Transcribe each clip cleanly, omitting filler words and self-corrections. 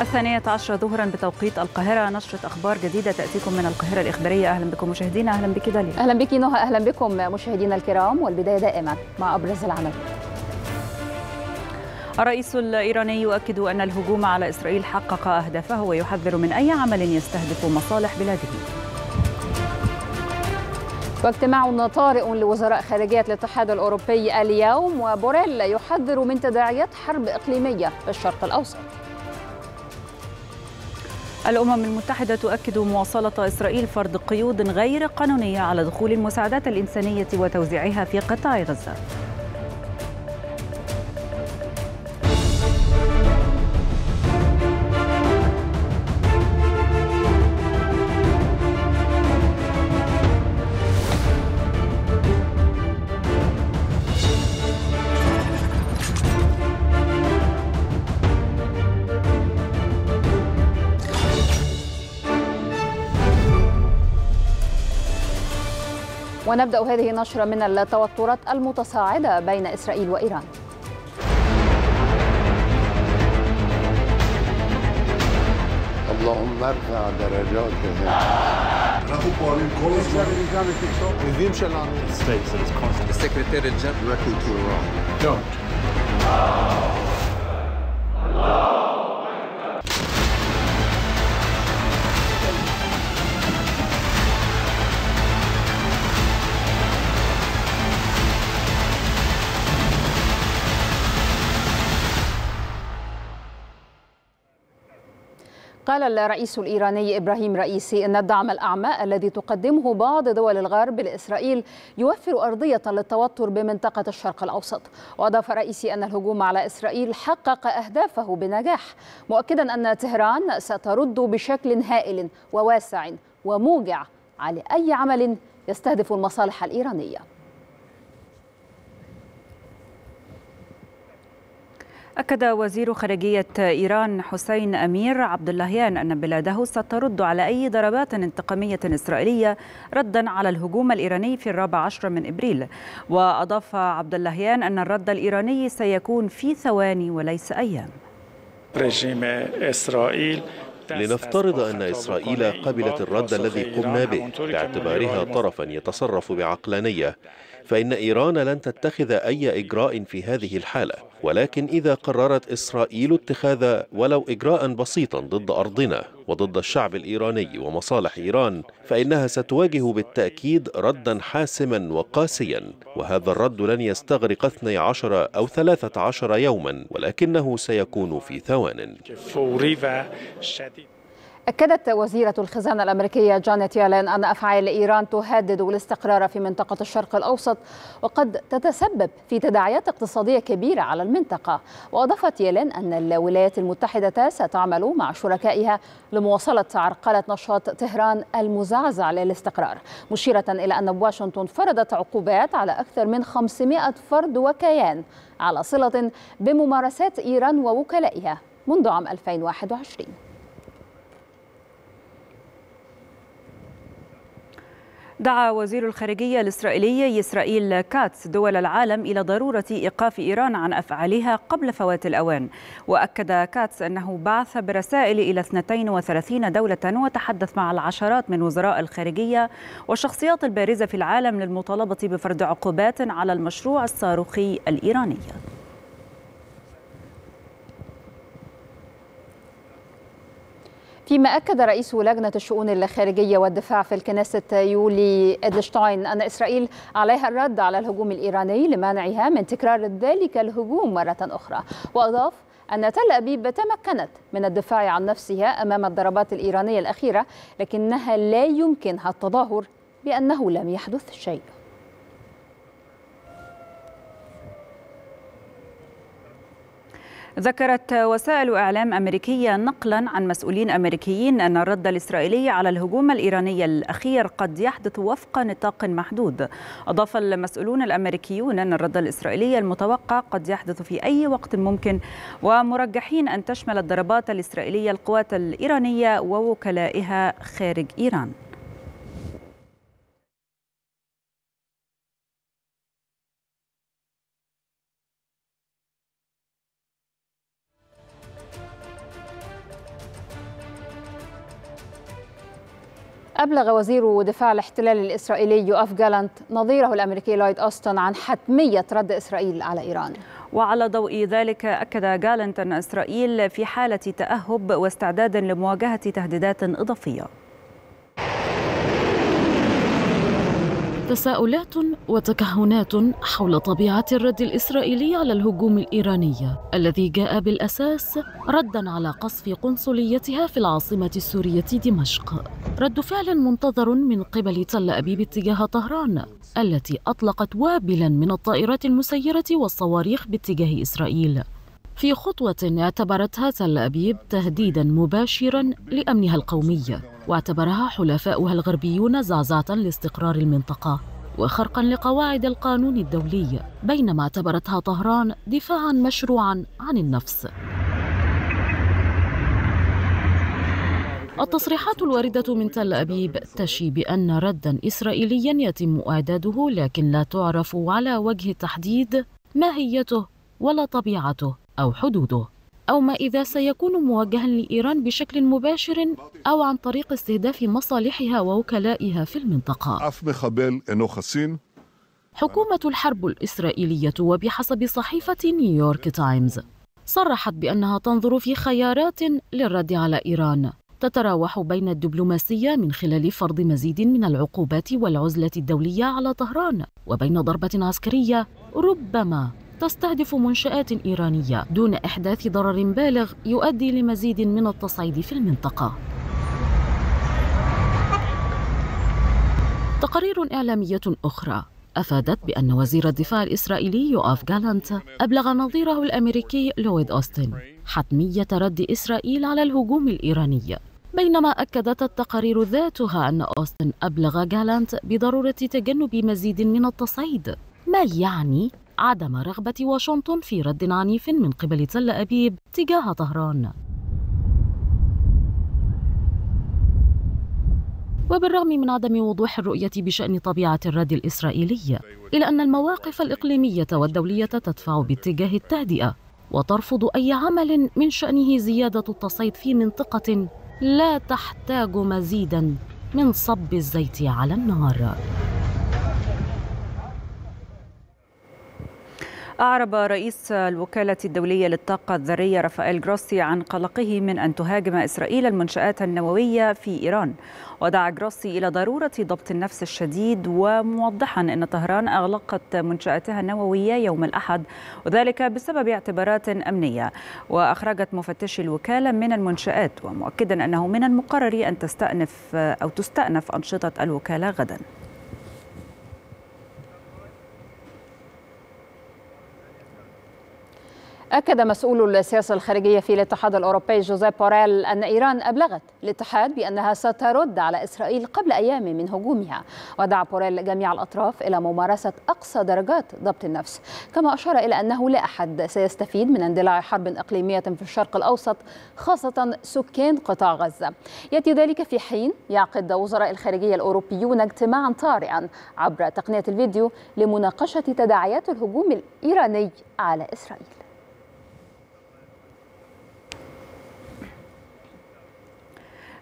الثانية 12 ظهرا بتوقيت القاهرة. نشرة أخبار جديدة تأتيكم من القاهرة الإخبارية. أهلا بكم مشاهدينا. أهلا بك داليا. أهلا بك نهى. أهلا بكم مشاهدينا الكرام، والبداية دائما مع أبرز العمل. الرئيس الإيراني يؤكد أن الهجوم على إسرائيل حقق أهدافه ويحذر من أي عمل يستهدف مصالح بلاده. واجتماع طارئ لوزراء خارجية الاتحاد الأوروبي اليوم، وبوريل يحذر من تداعيات حرب إقليمية في الشرق الأوسط. الأمم المتحدة تؤكد مواصلة إسرائيل فرض قيود غير قانونية على دخول المساعدات الإنسانية وتوزيعها في قطاع غزة. ونبدأ هذه النشرة من التوترات المتصاعدة بين إسرائيل وإيران. اللهم ارفع درجاتهم. قال الرئيس الإيراني إبراهيم رئيسي أن الدعم الأعمى الذي تقدمه بعض دول الغرب لإسرائيل يوفر أرضية للتوتر بمنطقة الشرق الأوسط. وأضاف رئيسي أن الهجوم على إسرائيل حقق أهدافه بنجاح، مؤكدا أن طهران سترد بشكل هائل وواسع وموجع على أي عمل يستهدف المصالح الإيرانية. أكد وزير خارجية إيران حسين أمير عبد اللهيان أن بلاده سترد على أي ضربات انتقامية إسرائيلية ردا على الهجوم الإيراني في 14 أبريل. وأضاف عبد اللهيان أن الرد الإيراني سيكون في ثواني وليس أيام. رجيم إسرائيل، لنفترض أن إسرائيل قبلت الرد الذي قمنا به باعتبارها طرفا يتصرف بعقلانية، فإن إيران لن تتخذ أي إجراء في هذه الحالة. ولكن إذا قررت إسرائيل اتخاذ ولو إجراء بسيطا ضد أرضنا وضد الشعب الإيراني ومصالح إيران، فإنها ستواجه بالتأكيد ردا حاسما وقاسيا، وهذا الرد لن يستغرق 12 أو 13 يوما، ولكنه سيكون في ثوان. أكدت وزيرة الخزانة الأمريكية جانيت يلين أن أفعال إيران تهدد الاستقرار في منطقة الشرق الأوسط وقد تتسبب في تداعيات اقتصادية كبيرة على المنطقة. وأضافت يلين أن الولايات المتحدة ستعمل مع شركائها لمواصلة عرقلة نشاط طهران المزعزع للاستقرار، مشيرة إلى أن واشنطن فرضت عقوبات على أكثر من 500 فرد وكيان على صلة بممارسات إيران ووكلائها منذ عام 2021. دعا وزير الخارجية الإسرائيلي يسرائيل كاتس دول العالم إلى ضرورة إيقاف إيران عن أفعالها قبل فوات الأوان. وأكد كاتس أنه بعث برسائل إلى 32 دولة وتحدث مع العشرات من وزراء الخارجية والشخصيات البارزة في العالم للمطالبة بفرض عقوبات على المشروع الصاروخي الإيراني. فيما أكد رئيس لجنة الشؤون الخارجية والدفاع في الكنيسة يولي أدلشتاين أن إسرائيل عليها الرد على الهجوم الإيراني لمنعها من تكرار ذلك الهجوم مرة أخرى. وأضاف أن تل أبيب تمكنت من الدفاع عن نفسها أمام الضربات الإيرانية الأخيرة، لكنها لا يمكنها التظاهر بأنه لم يحدث شيء. ذكرت وسائل إعلام أمريكية نقلا عن مسؤولين أمريكيين أن الرد الإسرائيلي على الهجوم الإيراني الأخير قد يحدث وفق نطاق محدود. أضاف المسؤولون الأمريكيون أن الرد الإسرائيلي المتوقع قد يحدث في أي وقت ممكن، ومرجحين أن تشمل الضربات الإسرائيلية القوات الإيرانية ووكلائها خارج إيران. أبلغ وزير دفاع الاحتلال الإسرائيلي أفغالانت نظيره الأمريكي لويد أوستن عن حتمية رد إسرائيل على إيران. وعلى ضوء ذلك أكد جالنت أن إسرائيل في حالة تأهب واستعداد لمواجهة تهديدات إضافية. تساؤلات وتكهنات حول طبيعة الرد الإسرائيلي على الهجوم الإيراني الذي جاء بالأساس رداً على قصف قنصليتها في العاصمة السورية دمشق. رد فعل منتظر من قبل تل أبيب اتجاه طهران التي أطلقت وابلاً من الطائرات المسيرة والصواريخ باتجاه إسرائيل، في خطوة اعتبرتها تل أبيب تهديداً مباشراً لأمنها القومي، واعتبرها حلفاؤها الغربيون زعزعة لاستقرار المنطقة وخرقاً لقواعد القانون الدولي، بينما اعتبرتها طهران دفاعاً مشروعاً عن النفس. التصريحات الواردة من تل أبيب تشي بأن رداً إسرائيلياً يتم إعداده، لكن لا تعرف على وجه التحديد ماهيته ولا طبيعته أو حدوده، أو ما إذا سيكون موجهاً لإيران بشكل مباشر أو عن طريق استهداف مصالحها ووكلائها في المنطقة. حكومة الحرب الإسرائيلية وبحسب صحيفة نيويورك تايمز صرحت بأنها تنظر في خيارات للرد على إيران تتراوح بين الدبلوماسية من خلال فرض مزيد من العقوبات والعزلة الدولية على طهران، وبين ضربة عسكرية ربما تستهدف منشآت إيرانية دون إحداث ضرر بالغ يؤدي لمزيد من التصعيد في المنطقة. تقارير إعلامية أخرى أفادت بأن وزير الدفاع الإسرائيلي يوآف جالانت أبلغ نظيره الأمريكي لويد أوستن حتمية رد إسرائيل على الهجوم الإيراني، بينما أكدت التقارير ذاتها أن أوستن أبلغ جالانت بضرورة تجنب مزيد من التصعيد، ما يعني عدم رغبة واشنطن في رد عنيف من قبل تل أبيب تجاه طهران. وبالرغم من عدم وضوح الرؤية بشأن طبيعة الرد الإسرائيلي، إلا أن المواقف الإقليمية والدولية تدفع باتجاه التهدئة وترفض أي عمل من شأنه زيادة التصعيد في منطقة لا تحتاج مزيداً من صب الزيت على النار. أعرب رئيس الوكالة الدولية للطاقة الذرية رافائيل جروسي عن قلقه من أن تهاجم إسرائيل المنشآت النووية في إيران، ودعا جروسي إلى ضرورة ضبط النفس الشديد، وموضحا أن طهران أغلقت منشآتها النووية يوم الأحد وذلك بسبب اعتبارات أمنية، وأخرجت مفتشي الوكالة من المنشآت، ومؤكدا أنه من المقرر أن تستأنف أنشطة الوكالة غدا. أكد مسؤول السياسة الخارجية في الاتحاد الأوروبي جوزيب بوريل أن إيران أبلغت الاتحاد بأنها سترد على إسرائيل قبل أيام من هجومها، ودعا بوريل جميع الأطراف إلى ممارسة أقصى درجات ضبط النفس، كما أشار إلى أنه لا أحد سيستفيد من اندلاع حرب إقليمية في الشرق الأوسط، خاصة سكان قطاع غزة. يأتي ذلك في حين يعقد وزراء الخارجية الأوروبيون اجتماعا طارئا عبر تقنية الفيديو لمناقشة تداعيات الهجوم الإيراني على إسرائيل.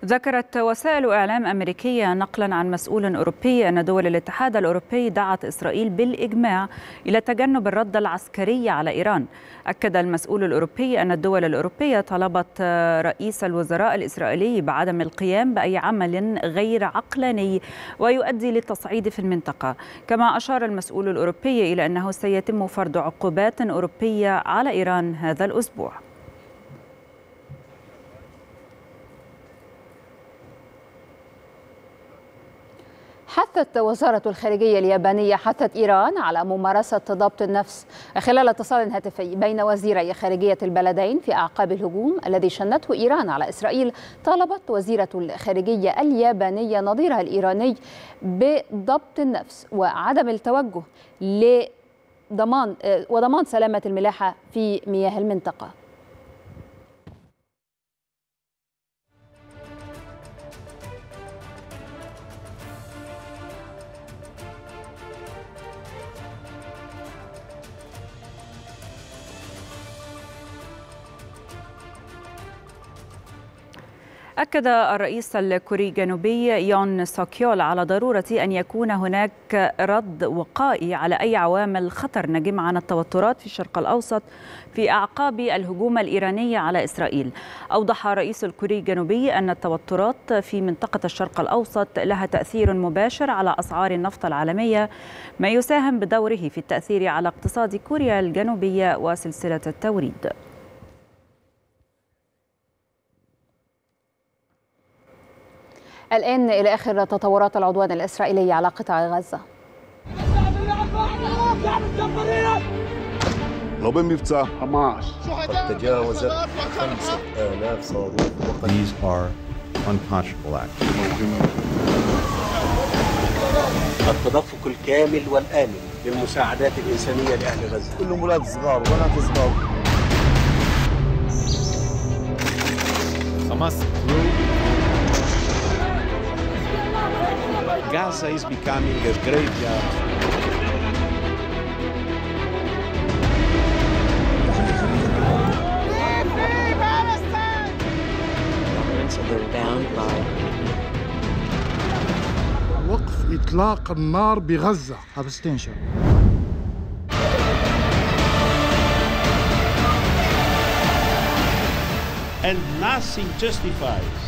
ذكرت وسائل إعلام أمريكية نقلا عن مسؤول أوروبي أن دول الاتحاد الأوروبي دعت إسرائيل بالإجماع إلى تجنب الرد العسكري على إيران. أكد المسؤول الأوروبي أن الدول الأوروبية طلبت رئيس الوزراء الإسرائيلي بعدم القيام بأي عمل غير عقلاني ويؤدي للتصعيد في المنطقة، كما أشار المسؤول الأوروبي إلى أنه سيتم فرض عقوبات أوروبية على إيران هذا الأسبوع. حثت وزارة الخارجية اليابانية إيران على ممارسة ضبط النفس خلال اتصال هاتفي بين وزيري خارجية البلدين في أعقاب الهجوم الذي شنته إيران على إسرائيل. طالبت وزيرة الخارجية اليابانية نظيرها الإيراني بضبط النفس وعدم التوجه وضمان سلامة الملاحة في مياه المنطقة. أكد الرئيس الكوري الجنوبي يون سوكيول على ضرورة أن يكون هناك رد وقائي على أي عوامل خطر ناجمة عن التوترات في الشرق الأوسط في أعقاب الهجوم الإيراني على إسرائيل. أوضح الرئيس الكوري الجنوبي أن التوترات في منطقة الشرق الأوسط لها تأثير مباشر على أسعار النفط العالمية، ما يساهم بدوره في التأثير على اقتصاد كوريا الجنوبية وسلسلة التوريد. الآن إلى آخر تطورات العدوان الإسرائيلي على قطاع غزة. تجاوزت 5000 صاروخ. These are unconscionable acts. التدفق الكامل والآمن للمساعدات الإنسانية لأهل غزة. كلهم ولاد صغار وبنات صغار. حماس Gaza is becoming a graveyard. وقف إطلاق النار بغزة. And nothing justifies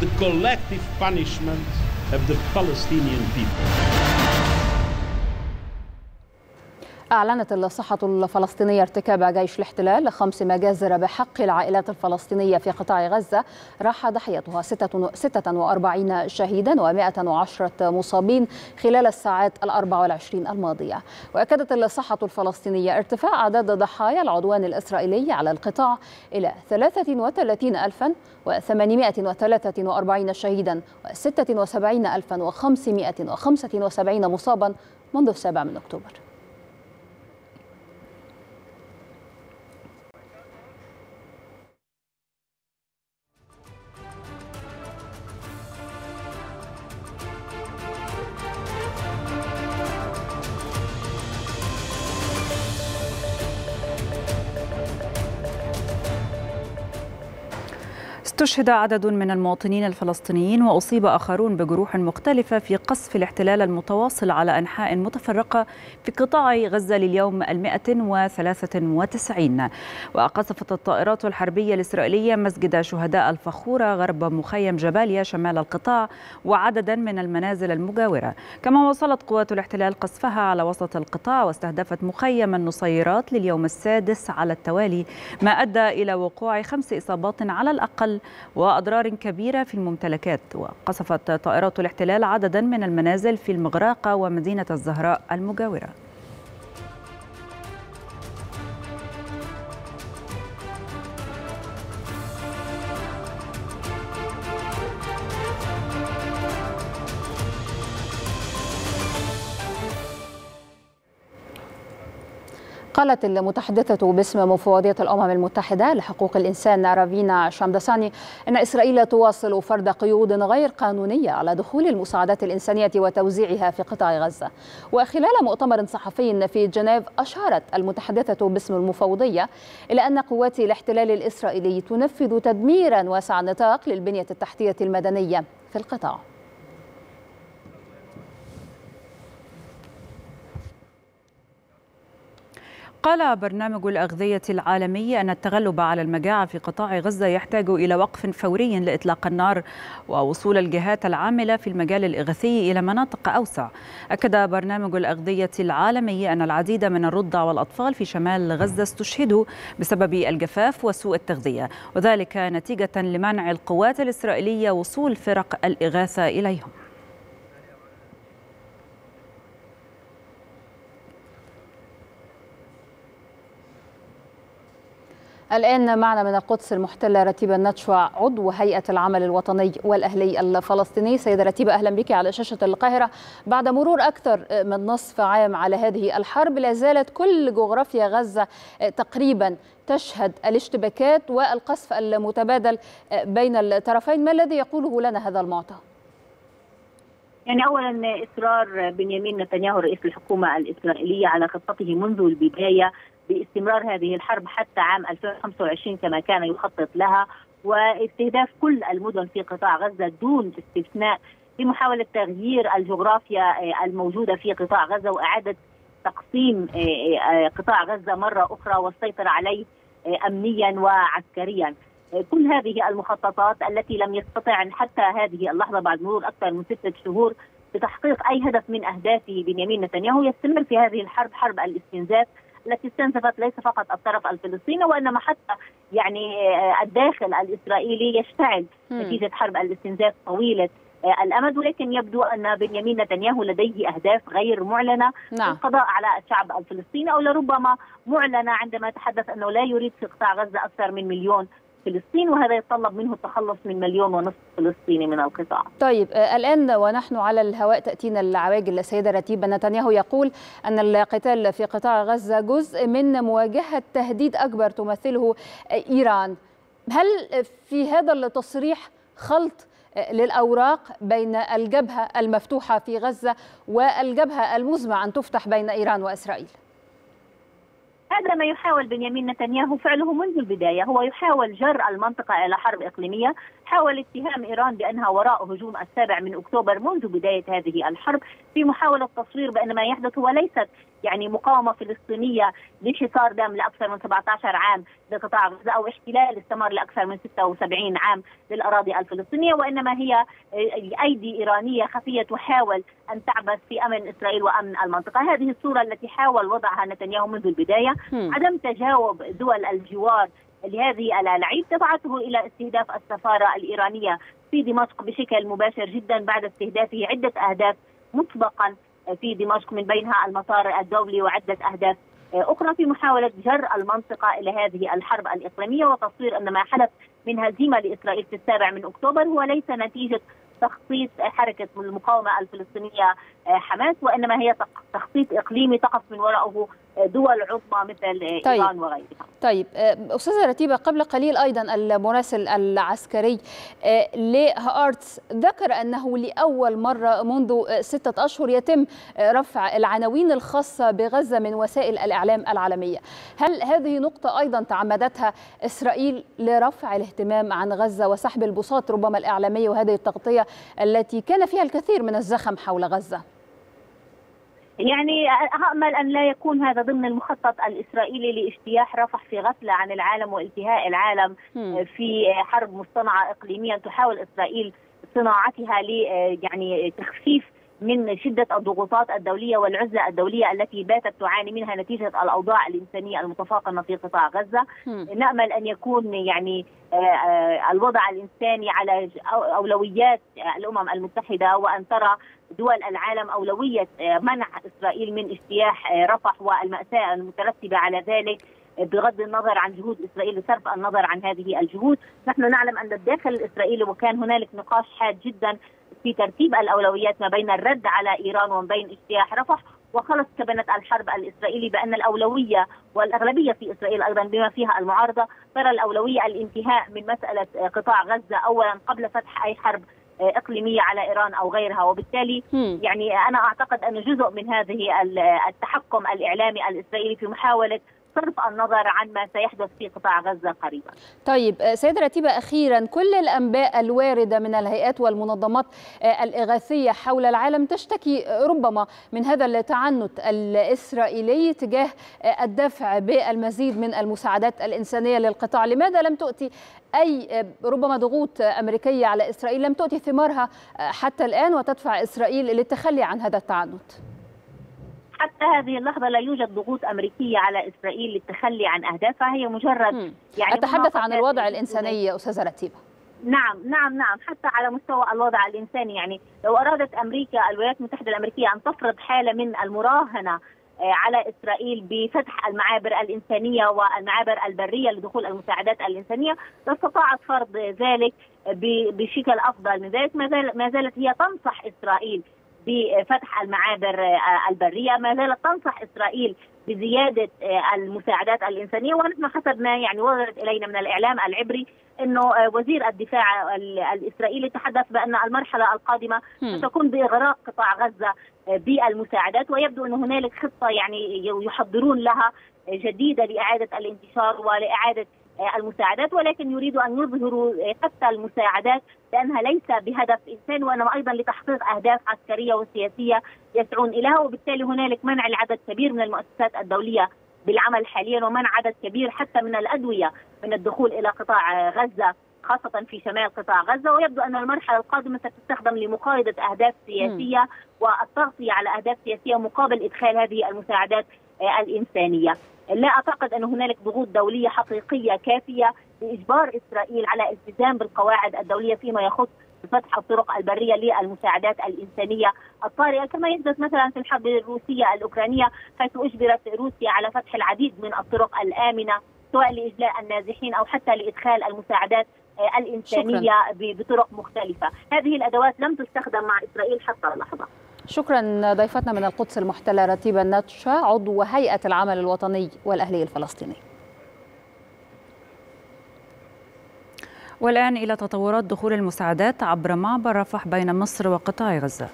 the collective punishment of the Palestinian people. أعلنت الصحة الفلسطينية ارتكاب جيش الاحتلال ل5 مجازر بحق العائلات الفلسطينية في قطاع غزة راح ضحيتها 46 شهيدا و110 مصابين خلال الساعات 24 الماضية. وأكدت الصحة الفلسطينية ارتفاع أعداد ضحايا العدوان الإسرائيلي على القطاع إلى 33843 شهيدا و76575 مصابا منذ 7 من أكتوبر. استشهد عدد من المواطنين الفلسطينيين وأصيب آخرون بجروح مختلفة في قصف الاحتلال المتواصل على أنحاء متفرقة في قطاع غزة لليوم 193. وقصفت الطائرات الحربية الإسرائيلية مسجد شهداء الفخورة غرب مخيم جباليا شمال القطاع وعددا من المنازل المجاورة، كما وصلت قوات الاحتلال قصفها على وسط القطاع واستهدفت مخيم النصيرات لليوم 6 على التوالي، ما أدى إلى وقوع 5 إصابات على الأقل وأضرار كبيرة في الممتلكات. وقصفت طائرات الاحتلال عددا من المنازل في المغراقة ومدينة الزهراء المجاورة. قالت المتحدثة باسم مفوضية الأمم المتحدة لحقوق الإنسان رافينا شامدساني أن إسرائيل تواصل فرض قيود غير قانونية على دخول المساعدات الإنسانية وتوزيعها في قطاع غزة. وخلال مؤتمر صحفي في جنيف أشارت المتحدثة باسم المفوضية إلى أن قوات الاحتلال الإسرائيلي تنفذ تدميرا واسع النطاق للبنية التحتية المدنية في القطاع. قال برنامج الأغذية العالمي أن التغلب على المجاعة في قطاع غزة يحتاج إلى وقف فوري لإطلاق النار ووصول الجهات العاملة في المجال الإغاثي إلى مناطق أوسع. أكد برنامج الأغذية العالمي أن العديد من الرضع والأطفال في شمال غزة استشهدوا بسبب الجفاف وسوء التغذية، وذلك نتيجة لمنع القوات الإسرائيلية وصول فرق الإغاثة إليهم. الآن معنا من القدس المحتلة رتيبة الناتشة عضو هيئة العمل الوطني والأهلي الفلسطيني. سيدة رتيبة أهلا بك على شاشة القاهرة. بعد مرور أكثر من نصف عام على هذه الحرب لا زالت كل جغرافيا غزة تقريبا تشهد الاشتباكات والقصف المتبادل بين الطرفين، ما الذي يقوله لنا هذا المعطى؟ يعني أولا إصرار بنيامين نتنياهو رئيس الحكومة الإسرائيلية على خطته منذ البداية باستمرار هذه الحرب حتى عام 2025 كما كان يخطط لها، واستهداف كل المدن في قطاع غزة دون استثناء لمحاولة تغيير الجغرافيا الموجودة في قطاع غزة وإعادة تقسيم قطاع غزة مرة أخرى والسيطرة عليه أمنيا وعسكريا. كل هذه المخططات التي لم يستطع حتى هذه اللحظة بعد مرور أكثر من 6 شهور بتحقيق أي هدف من أهدافه بنيامين نتنياهو، يستمر في هذه الحرب، حرب الاستنزاف التي استنزفت ليس فقط الطرف الفلسطيني وإنما حتى يعني الداخل الإسرائيلي يشتعل نتيجة حرب الاستنزاف طويلة الأمد. ولكن يبدو أن بنيامين نتنياهو لديه أهداف غير معلنة للقضاء على الشعب الفلسطيني، أو لربما معلنة عندما يتحدث أنه لا يريد في قطاع غزة أكثر من 1 مليون فلسطيني، وهذا يتطلب منه التخلص من 1.5 مليون فلسطيني من القطاع. طيب الآن ونحن على الهواء تأتينا العواجل. السيدة رتيبة، نتنياهو يقول أن القتال في قطاع غزة جزء من مواجهة تهديد أكبر تمثله إيران. هل في هذا التصريح خلط للأوراق بين الجبهة المفتوحة في غزة والجبهة المزمع أن تفتح بين إيران وإسرائيل؟ هذا ما يحاول بنيامين نتنياهو فعله منذ البداية. هو يحاول جر المنطقة إلى حرب إقليمية، حاول اتهام إيران بأنها وراء هجوم السابع من أكتوبر منذ بداية هذه الحرب، في محاولة تصوير بأن ما يحدث هو ليست يعني مقاومة فلسطينية لانحصار دام لأكثر من 17 عام لقطاع غزة أو احتلال استمر لأكثر من 76 عام للأراضي الفلسطينية، وإنما هي أيدي إيرانية خفية تحاول أن تعبث في أمن إسرائيل وأمن المنطقة. هذه الصورة التي حاول وضعها نتنياهو منذ البداية. عدم تجاوب دول الجوار لهذه الألعاب تبعته إلى استهداف السفارة الإيرانية في دمشق بشكل مباشر جدا بعد استهدافه عدة أهداف مسبقا في دمشق من بينها المطار الدولي وعدة أهداف أخرى، في محاولة جر المنطقة إلى هذه الحرب الإقليمية وتصوير أن ما حدث من هزيمة لإسرائيل في 7 أكتوبر هو ليس نتيجة تخطيط حركة المقاومة الفلسطينية حماس، وإنما هي تخطيط إقليمي تقف من وراءه دول عظمى مثل إيران وغيرها. طيب أستاذة رتيبة، قبل قليل أيضا المراسل العسكري لهارتس ذكر أنه لأول مرة منذ 6 أشهر يتم رفع العناوين الخاصة بغزة من وسائل الإعلام العالمية. هل هذه نقطة أيضا تعمدتها إسرائيل لرفع الاهتمام عن غزة وسحب البساط ربما الإعلامية وهذه التغطية التي كان فيها الكثير من الزخم حول غزة؟ يعني أأمل أن لا يكون هذا ضمن المخطط الإسرائيلي لاجتياح رفح في غفلة عن العالم وانتهاء العالم في حرب مصطنعة إقليميا تحاول إسرائيل صناعتها يعني تخفيف من شدة الضغوطات الدولية والعزلة الدولية التي باتت تعاني منها نتيجة الأوضاع الإنسانية المتفاقمة في قطاع غزة. نأمل أن يكون يعني الوضع الإنساني على أولويات الأمم المتحدة، وأن ترى دول العالم أولوية منع إسرائيل من اجتياح رفح والمأساة المترتبة على ذلك بغض النظر عن جهود إسرائيل وصرف النظر عن هذه الجهود. نحن نعلم أن الداخل الإسرائيلي وكان هنالك نقاش حاد جدا في ترتيب الأولويات ما بين الرد على إيران وما بين اجتياح رفح، وخلص كبنة الحرب الإسرائيلي بأن الأولوية والأغلبية في إسرائيل أيضا بما فيها المعارضة ترى الأولوية الانتهاء من مسألة قطاع غزة أولا قبل فتح أي حرب إقليمية على إيران أو غيرها. وبالتالي يعني أنا أعتقد أن جزء من هذه التحكم الإعلامي الإسرائيلي في محاولة صرف النظر عن ما سيحدث في قطاع غزة قريبا. طيب سيدة رتيبة، أخيرا كل الأنباء الواردة من الهيئات والمنظمات الإغاثية حول العالم تشتكي ربما من هذا التعنت الإسرائيلي تجاه الدفع بالمزيد من المساعدات الإنسانية للقطاع. لماذا لم تؤتي أي ربما ضغوط أمريكية على إسرائيل لم تؤتي ثمارها حتى الآن وتدفع إسرائيل للتخلي عن هذا التعنت؟ حتى هذه اللحظة لا يوجد ضغوط أمريكية على إسرائيل للتخلي عن أهدافها، هي مجرد يعني أتحدث عن الوضع الإنساني أستاذة رتيبة. نعم حتى على مستوى الوضع الإنساني، يعني لو أرادت أمريكا الولايات المتحدة الأمريكية أن تفرض حالة من المراهنة على إسرائيل بفتح المعابر الإنسانية والمعابر البرية لدخول المساعدات الإنسانية لاستطاعت فرض ذلك بشكل أفضل من ذلك. ما زالت هي تنصح إسرائيل بفتح المعابر البرية، ما زالت تنصح إسرائيل بزيادة المساعدات الإنسانية. ونحن حسب ما يعني وردت إلينا من الإعلام العبري أنه وزير الدفاع الإسرائيلي تحدث بأن المرحلة القادمة ستكون بإغراق قطاع غزة بالمساعدات، ويبدو أن هنالك خطة يعني يحضرون لها جديدة لإعادة الانتشار ولإعادة المساعدات، ولكن يريدوا أن يظهروا حتى المساعدات بأنها ليس بهدف إنساني وإنما أيضا لتحقيق أهداف عسكرية وسياسية يسعون إليها، وبالتالي هنالك منع لعدد كبير من المؤسسات الدولية بالعمل حاليا ومنع عدد كبير حتى من الأدوية من الدخول إلى قطاع غزة خاصة في شمال قطاع غزة، ويبدو أن المرحلة القادمة ستستخدم لمقايضة أهداف سياسية والتغطية على أهداف سياسية مقابل إدخال هذه المساعدات الإنسانية. لا أعتقد أن هنالك ضغوط دولية حقيقية كافية لإجبار إسرائيل على الالتزام بالقواعد الدولية فيما يخص فتح الطرق البرية للمساعدات الإنسانية الطارئة، كما يحدث مثلا في الحرب الروسية الأوكرانية حيث أجبرت روسيا على فتح العديد من الطرق الآمنة سواء لإجلاء النازحين أو حتى لإدخال المساعدات الإنسانية بطرق مختلفة. هذه الأدوات لم تستخدم مع إسرائيل حتى اللحظة. شكرا ضيفتنا من القدس المحتلة رتيبة الناتشة، عضو هيئة العمل الوطني والأهلي الفلسطيني. والآن إلى تطورات دخول المساعدات عبر معبر رفح بين مصر وقطاع غزة.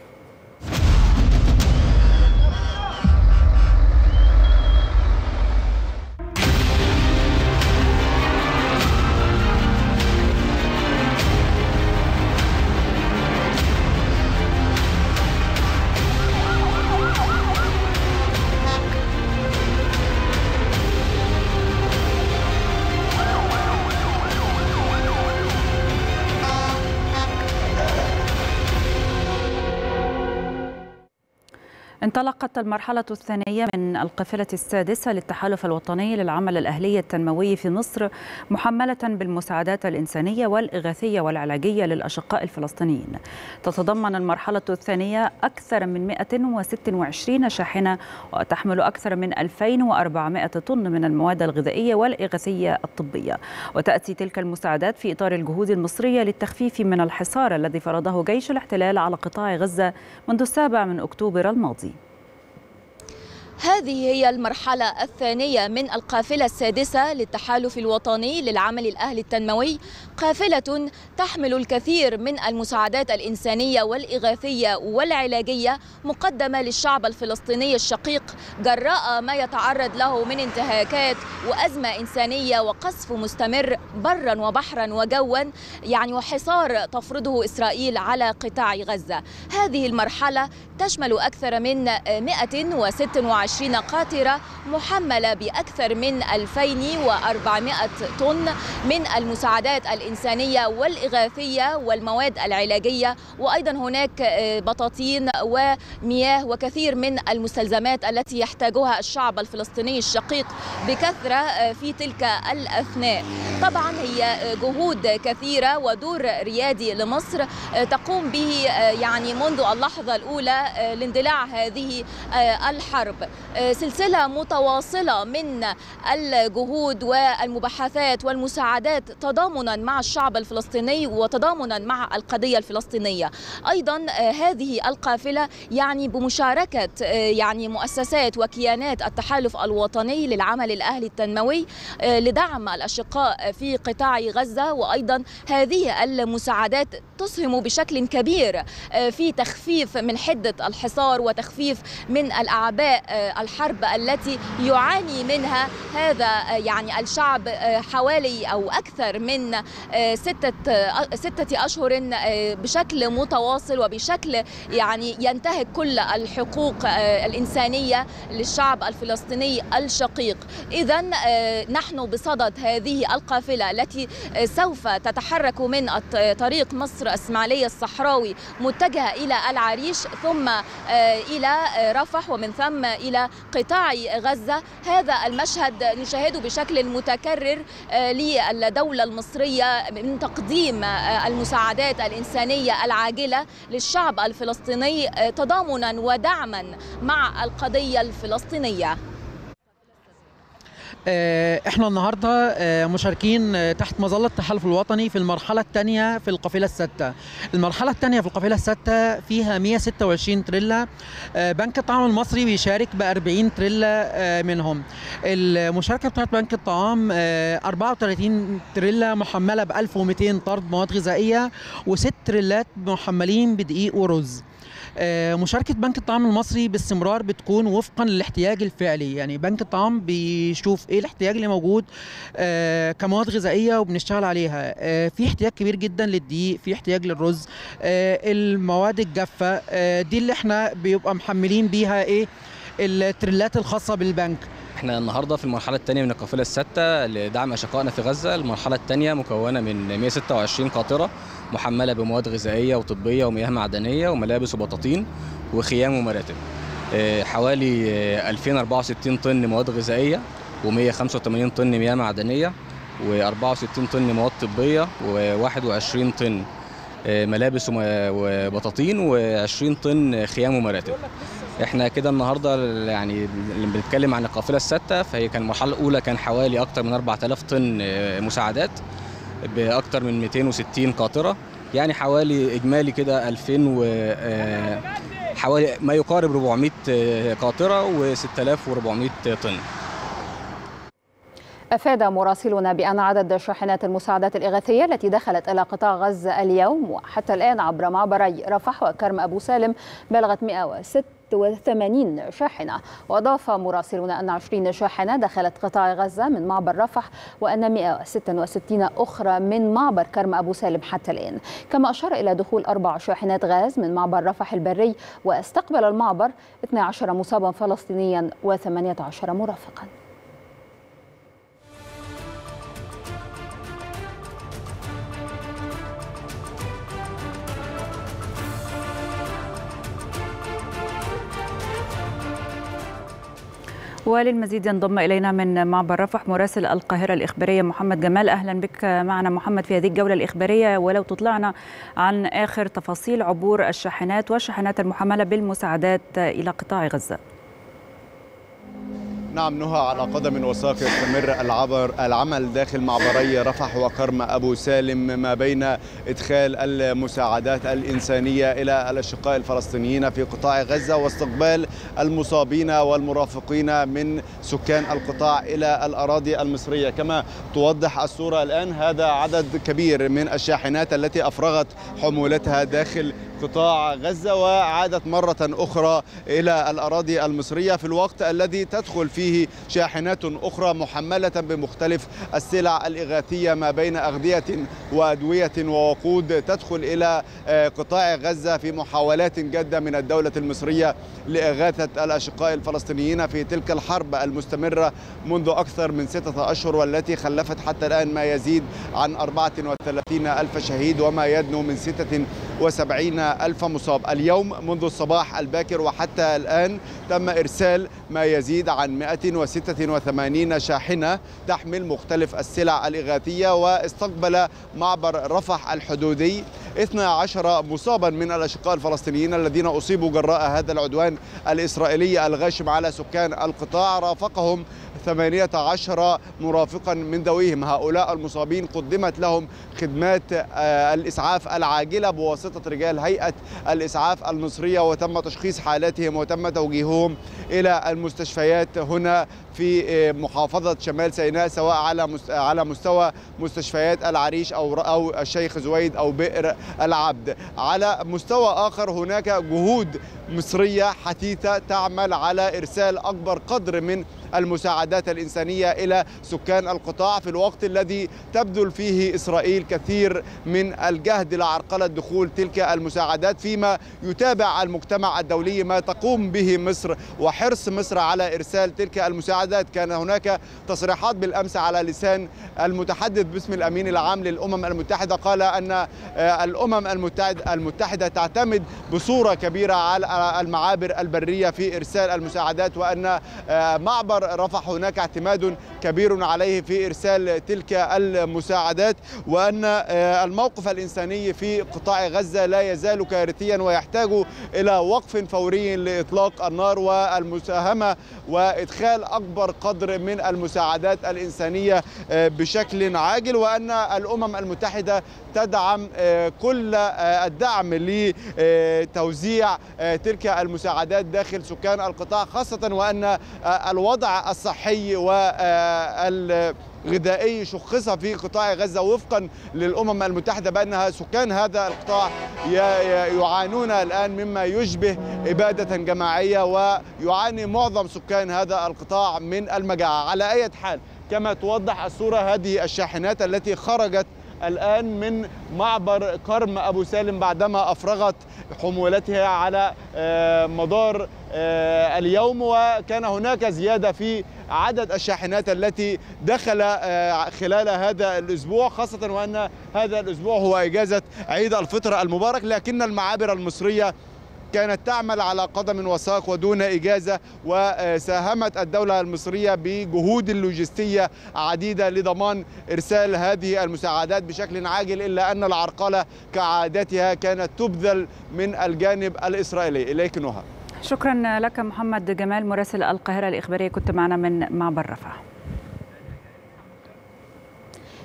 انطلقت المرحلة الثانية من القافلة السادسة للتحالف الوطني للعمل الأهلي التنموي في مصر محملة بالمساعدات الإنسانية والإغاثية والعلاجية للأشقاء الفلسطينيين. تتضمن المرحلة الثانية أكثر من 126 شاحنة وتحمل أكثر من 2400 طن من المواد الغذائية والإغاثية الطبية، وتأتي تلك المساعدات في إطار الجهود المصرية للتخفيف من الحصار الذي فرضه جيش الاحتلال على قطاع غزة منذ 7 أكتوبر الماضي. هذه هي المرحلة الثانية من القافلة السادسة للتحالف الوطني للعمل الأهلي التنموي، قافلة تحمل الكثير من المساعدات الإنسانية والإغاثية والعلاجية مقدمة للشعب الفلسطيني الشقيق جراء ما يتعرض له من انتهاكات وأزمة إنسانية وقصف مستمر برا وبحرا وجوا وحصار تفرضه إسرائيل على قطاع غزة. هذه المرحلة تشمل أكثر من 126 قاطرة محملة بأكثر من 2400 طن من المساعدات الإنسانية والإغاثية والمواد العلاجية، وأيضا هناك بطاطين ومياه وكثير من المستلزمات التي يحتاجها الشعب الفلسطيني الشقيق بكثرة في تلك الأثناء. طبعا هي جهود كثيرة ودور ريادي لمصر تقوم به منذ اللحظة الأولى لاندلاع هذه الحرب. سلسلة متواصلة من الجهود والمباحثات والمساعدات تضامنا مع الشعب الفلسطيني وتضامنا مع القضية الفلسطينية. أيضا هذه القافلة بمشاركة مؤسسات وكيانات التحالف الوطني للعمل الأهلي التنموي لدعم الأشقاء في قطاع غزة، وأيضا هذه المساعدات تسهم بشكل كبير في تخفيف من حدة الحصار وتخفيف من الأعباء الحرب التي يعاني منها هذا الشعب حوالي أو أكثر من 6 أشهر بشكل متواصل وبشكل ينتهك كل الحقوق الإنسانية للشعب الفلسطيني الشقيق. إذن نحن بصدد هذه القافلة التي سوف تتحرك من طريق مصر الإسماعيلية الصحراوي متجهة إلى العريش ثم إلى رفح ومن ثم إلى قطاع غزة. هذا المشهد نشاهده بشكل متكرر للدولة المصرية من تقديم المساعدات الإنسانية العاجلة للشعب الفلسطيني تضامنا ودعما مع القضية الفلسطينية. احنا النهارده مشاركين تحت مظله التحالف الوطني في المرحله الثانيه في القافله السادسه. المرحله الثانيه في القافله السادسه فيها 126 تريلا، بنك الطعام المصري بيشارك ب 40 تريلا منهم. المشاركه بتاعت بنك الطعام 34 تريلا محمله ب 1200 طرد مواد غذائيه و6 تريلات محملين بدقيق ورز. مشاركة بنك الطعام المصري باستمرار بتكون وفقا للاحتياج الفعلي، يعني بنك الطعام بيشوف ايه الاحتياج اللي موجود كمواد غذائية وبنشتغل عليها. في احتياج كبير جدا للدقيق، في احتياج للرز، المواد الجافة دي اللي احنا بيبقى محملين بيها ايه التريلات الخاصة بالبنك. احنا النهارده في المرحله الثانيه من القافله السادسه لدعم اشقائنا في غزه. المرحله الثانيه مكونه من 126 قاطره محمله بمواد غذائيه وطبيه ومياه معدنيه وملابس وبطاطين وخيام ومراتب، حوالي 2064 طن مواد غذائيه و185 طن مياه معدنيه و64 طن مواد طبيه و21 طن ملابس وبطاطين و20 طن خيام ومراتب. احنا كده النهارده يعني لما بنتكلم عن القافله السادسه، فهي كان المرحله الاولى كان حوالي اكتر من 4000 طن مساعدات باكتر من 260 قاطره، يعني حوالي اجمالي كده 2000 حوالي ما يقارب 400 قاطره و6400 طن. أفاد مراسلنا بأن عدد شاحنات المساعدات الإغاثية التي دخلت إلى قطاع غزة اليوم وحتى الآن عبر معبري رفح وكرم أبو سالم بلغت 186 شاحنة. وأضاف مراسلنا أن 20 شاحنة دخلت قطاع غزة من معبر رفح وأن 166 أخرى من معبر كرم أبو سالم حتى الآن. كما أشار إلى دخول 4 شاحنات غاز من معبر رفح البري، واستقبل المعبر 12 مصابا فلسطينيا و18 مرافقا. وللمزيد ينضم إلينا من معبر رفح مراسل القاهرة الإخبارية محمد جمال. أهلا بك معنا محمد في هذه الجولة الإخبارية، ولو تطلعنا عن آخر تفاصيل عبور الشاحنات والشاحنات المحملة بالمساعدات إلى قطاع غزة. نعم نهى، على قدم وساق يستمر العمل داخل معبري رفح وكرم أبو سالم ما بين إدخال المساعدات الإنسانية إلى الأشقاء الفلسطينيين في قطاع غزة واستقبال المصابين والمرافقين من سكان القطاع إلى الأراضي المصرية. كما توضح الصورة الآن، هذا عدد كبير من الشاحنات التي أفرغت حمولتها داخل قطاع غزة وعادت مرة أخرى إلى الأراضي المصرية في الوقت الذي تدخل فيه شاحنات أخرى محملة بمختلف السلع الإغاثية ما بين أغذية وأدوية ووقود تدخل إلى قطاع غزة في محاولات جادة من الدولة المصرية لإغاثة الأشقاء الفلسطينيين في تلك الحرب المستمرة منذ أكثر من 6 أشهر والتي خلفت حتى الآن ما يزيد عن 34 ألف شهيد وما يدنو من 76 ألف مصاب. اليوم منذ الصباح الباكر وحتى الآن تم إرسال ما يزيد عن 186 شاحنة تحمل مختلف السلع الإغاثية، واستقبل معبر رفح الحدودي 12 مصابا من الأشقاء الفلسطينيين الذين أصيبوا جراء هذا العدوان الإسرائيلي الغاشم على سكان القطاع. رافقهم 18 مرافقا من ذويهم. هؤلاء المصابين قدمت لهم خدمات الإسعاف العاجلة بواسطة رجال هيئة الإسعاف المصرية، وتم تشخيص حالاتهم وتم توجيههم إلى المستشفيات هنا في محافظة شمال سيناء، سواء على مستوى مستشفيات العريش أو الشيخ زويد أو بئر العبد. على مستوى آخر هناك جهود مصرية حثيثة تعمل على إرسال أكبر قدر من المساعدات الإنسانية إلى سكان القطاع في الوقت الذي تبذل فيه إسرائيل كثير من الجهد لعرقلة دخول تلك المساعدات، فيما يتابع المجتمع الدولي ما تقوم به مصر وحرص مصر على إرسال تلك المساعدات. كان هناك تصريحات بالأمس على لسان المتحدث باسم الأمين العام للأمم المتحدة، قال أن الأمم المتحدة تعتمد بصورة كبيرة على المعابر البرية في إرسال المساعدات، وأن معبر رفح هناك اعتماد كبير عليه في إرسال تلك المساعدات، وأن الموقف الإنساني في قطاع غزة لا يزال كارثيا ويحتاج إلى وقف فوري لإطلاق النار والمساهمة وإدخال أكبر قدر من المساعدات الإنسانية بشكل عاجل، وأن الأمم المتحدة تدعم كل الدعم لتوزيع تلك المساعدات داخل سكان القطاع، خاصة وأن الوضع الصحي غذائي شخصها في قطاع غزة وفقا للأمم المتحدة، بأنها سكان هذا القطاع يعانون الآن مما يشبه إبادة جماعية، ويعاني معظم سكان هذا القطاع من المجاعة. على أي حال كما توضح الصورة، هذه الشاحنات التي خرجت الآن من معبر كرم أبو سالم بعدما أفرغت حمولتها على مدار اليوم، وكان هناك زيادة في عدد الشاحنات التي دخل خلال هذا الأسبوع، خاصة وأن هذا الأسبوع هو إجازة عيد الفطر المبارك، لكن المعابر المصرية كانت تعمل على قدم وساق ودون إجازة، وساهمت الدولة المصرية بجهود لوجستية عديدة لضمان إرسال هذه المساعدات بشكل عاجل، إلا أن العرقلة كعادتها كانت تبذل من الجانب الإسرائيلي. إليك نهى. شكرا لك محمد جمال مراسل القاهرة الإخبارية، كنت معنا من معبر رفح.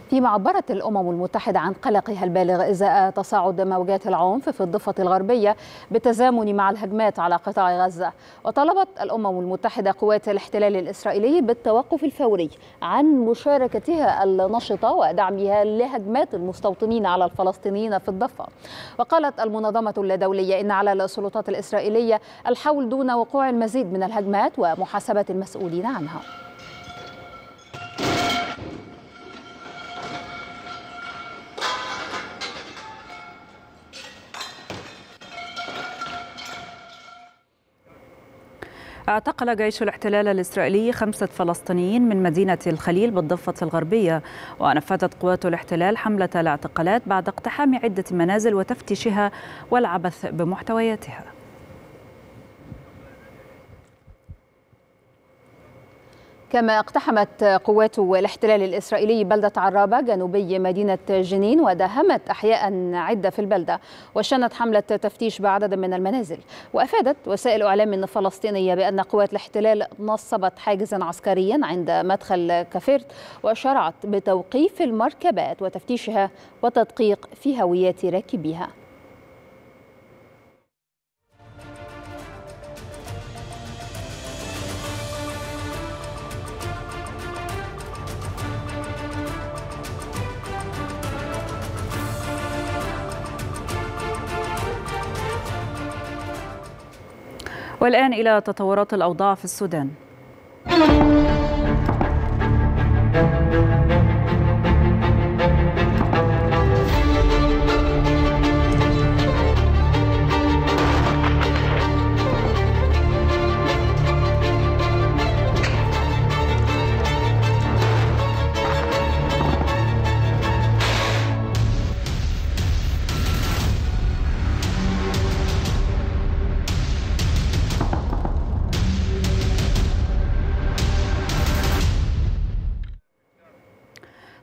فيما عبرت الأمم المتحدة عن قلقها البالغ إزاء تصاعد موجات العنف في الضفة الغربية بالتزامن مع الهجمات على قطاع غزة، وطلبت الأمم المتحدة قوات الاحتلال الإسرائيلي بالتوقف الفوري عن مشاركتها النشطة ودعمها لهجمات المستوطنين على الفلسطينيين في الضفة. وقالت المنظمة اللادولية إن على السلطات الإسرائيلية الحول دون وقوع المزيد من الهجمات ومحاسبة المسؤولين عنها. اعتقل جيش الاحتلال الإسرائيلي 5 فلسطينيين من مدينة الخليل بالضفة الغربية، ونفذت قوات الاحتلال حملة الاعتقالات بعد اقتحام عدة منازل وتفتيشها والعبث بمحتوياتها. كما اقتحمت قوات الاحتلال الإسرائيلي بلدة عرابة جنوبي مدينة جنين، وداهمت أحياء عدة في البلدة، وشنت حملة تفتيش بعدد من المنازل. وأفادت وسائل إعلام فلسطينية بأن قوات الاحتلال نصبت حاجزا عسكريا عند مدخل كفرت، وشرعت بتوقيف المركبات وتفتيشها وتدقيق في هويات راكبيها. والآن إلى تطورات الأوضاع في السودان.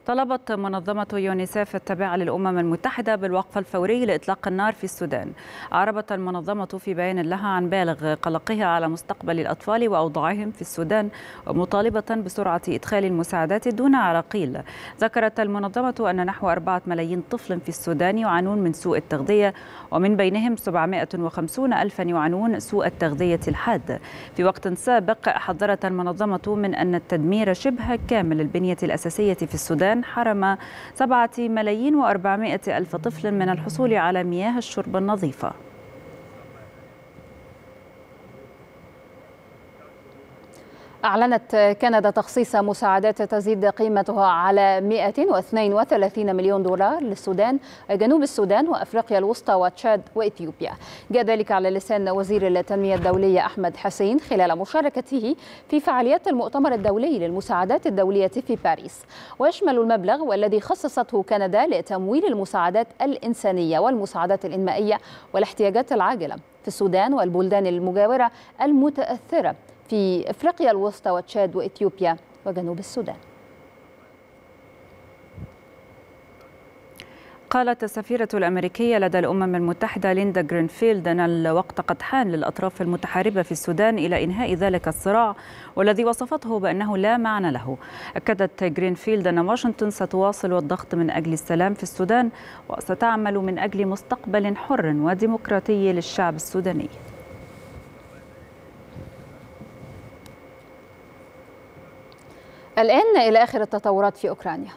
طلبت منظمة يونيسف التابعة للأمم المتحدة بالوقف الفوري لإطلاق النار في السودان. عربت المنظمة في بيان لها عن بالغ قلقها على مستقبل الأطفال وأوضاعهم في السودان، مطالبة بسرعة إدخال المساعدات دون عراقيل. ذكرت المنظمة أن نحو 4 ملايين طفل في السودان يعانون من سوء التغذية، ومن بينهم 750 ألفا يعانون سوء التغذية الحاد. في وقت سابق حذرت المنظمة من أن التدمير شبه كامل للبنية الأساسية في السودان حرم 7,400,000 طفل من الحصول على مياه الشرب النظيفة. أعلنت كندا تخصيص مساعدات تزيد قيمتها على 132 مليون دولار للسودان، جنوب السودان وأفريقيا الوسطى وتشاد وإثيوبيا. جاء ذلك على لسان وزير التنمية الدولية أحمد حسين خلال مشاركته في فعاليات المؤتمر الدولي للمساعدات الدولية في باريس. ويشمل المبلغ والذي خصصته كندا لتمويل المساعدات الإنسانية والمساعدات الإنمائية والاحتياجات العاجلة في السودان والبلدان المجاورة المتأثرة في أفريقيا الوسطى وتشاد وإثيوبيا وجنوب السودان. قالت السفيرة الأمريكية لدى الأمم المتحدة ليندا غرينفيلد أن الوقت قد حان للأطراف المتحاربة في السودان إلى إنهاء ذلك الصراع والذي وصفته بأنه لا معنى له. أكدت غرينفيلد أن واشنطن ستواصل الضغط من أجل السلام في السودان، وستعمل من أجل مستقبل حر وديمقراطي للشعب السوداني. الآن إلى آخر التطورات في أوكرانيا.